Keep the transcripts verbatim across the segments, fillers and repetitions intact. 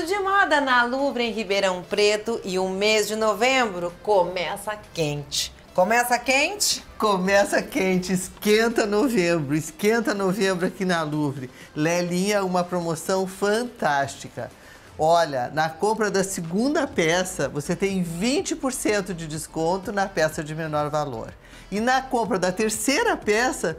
Tudo de moda na Louvre em Ribeirão Preto e o mês de novembro começa quente. Começa quente? Começa quente, esquenta novembro, esquenta novembro aqui na Louvre. Lelinha, uma promoção fantástica. Olha, na compra da segunda peça, você tem vinte por cento de desconto na peça de menor valor. E na compra da terceira peça,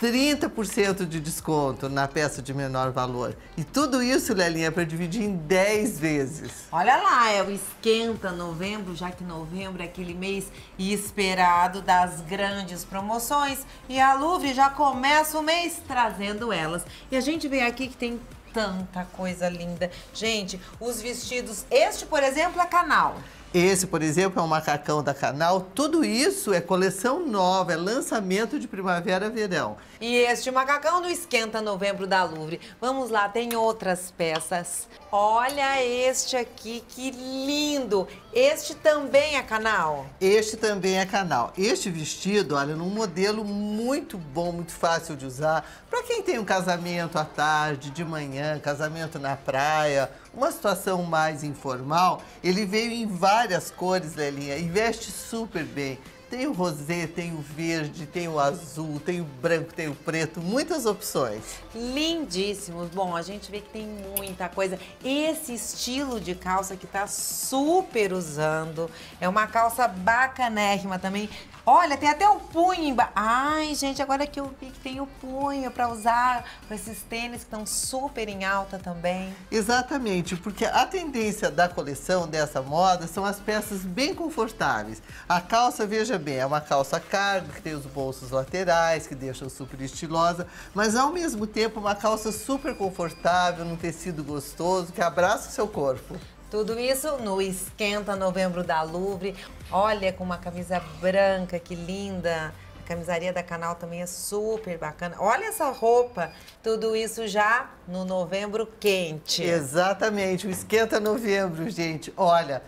trinta por cento de desconto na peça de menor valor. E tudo isso, Lelinha, é para dividir em dez vezes. Olha lá, é o Esquenta Novembro, já que novembro é aquele mês esperado das grandes promoções. E a Louvre já começa o mês trazendo elas. E a gente vem aqui que tem tanta coisa linda. Gente, os vestidos, este, por exemplo, é Canal. Esse, por exemplo, é um macacão da Canal. Tudo isso é coleção nova, é lançamento de primavera-verão. E este macacão do Esquenta Novembro da Louvre. Vamos lá, tem outras peças. Olha este aqui, que lindo! Este também é Canal? Este também é Canal. Este vestido, olha, num modelo muito bom, muito fácil de usar. Para quem tem um casamento à tarde, de manhã, casamento na praia, uma situação mais informal, ele veio em várias Várias cores, Lelinha, e veste super bem. Tem o rosé, tem o verde, tem o azul, tem o branco, tem o preto, muitas opções. Lindíssimos. Bom, a gente vê que tem muita coisa. Esse estilo de calça que tá super usando, é uma calça bacanérrima também. Olha, tem até o punho embaixo. Ai, gente, agora que eu vi que tem o punho para usar para esses tênis que estão super em alta também. Exatamente, porque a tendência da coleção dessa moda são as peças bem confortáveis. A calça, veja bem, é uma calça cargo, que tem os bolsos laterais, que deixam super estilosa, mas ao mesmo tempo uma calça super confortável, num tecido gostoso, que abraça o seu corpo. Tudo isso no Esquenta Novembro da Louvre. Olha, com uma camisa branca, que linda. A camisaria da Canal também é super bacana. Olha essa roupa. Tudo isso já no novembro quente. Exatamente, o Esquenta Novembro, gente. Olha,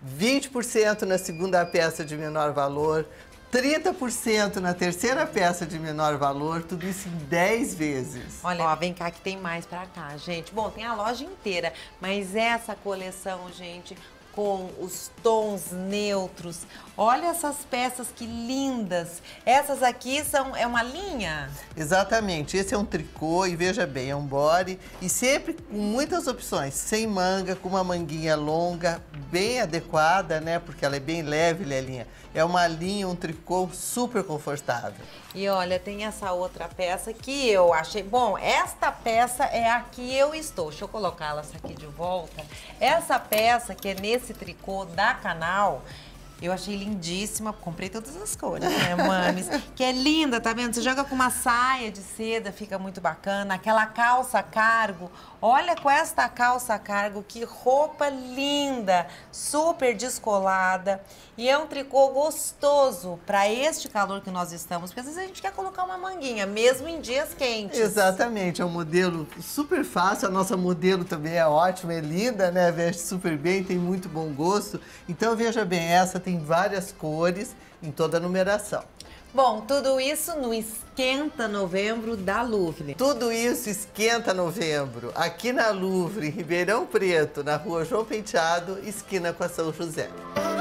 vinte por cento na segunda peça de menor valor, trinta por cento na terceira peça de menor valor, tudo isso em dez vezes. Olha, ó, vem cá que tem mais pra cá, gente. Bom, tem a loja inteira, mas essa coleção, gente, com os tons neutros. Olha essas peças que lindas. Essas aqui são, é uma linha? Exatamente. Esse é um tricô e veja bem, é um body. E sempre com muitas opções. Sem manga, com uma manguinha longa, bem adequada, né? Porque ela é bem leve, Lelinha. É uma linha, um tricô super confortável. E olha, tem essa outra peça que eu achei... Bom, esta peça é a que eu estou. Deixa eu colocá-la aqui de volta. Essa peça que é nesse Esse tricô da Canal, eu achei lindíssima. Comprei todas as cores, né, mames? Que é linda, tá vendo? Você joga com uma saia de seda, fica muito bacana. Aquela calça cargo. Olha com esta calça cargo, que roupa linda, super descolada. E é um tricô gostoso para este calor que nós estamos, porque às vezes a gente quer colocar uma manguinha, mesmo em dias quentes. Exatamente, é um modelo super fácil, a nossa modelo também é ótima, é linda, né? Veste super bem, tem muito bom gosto. Então veja bem, essa tem várias cores em toda a numeração. Bom, tudo isso no Esquenta Novembro da Louvre. Tudo isso Esquenta Novembro, aqui na Louvre, em Ribeirão Preto, na rua João Penteado, esquina com a São José.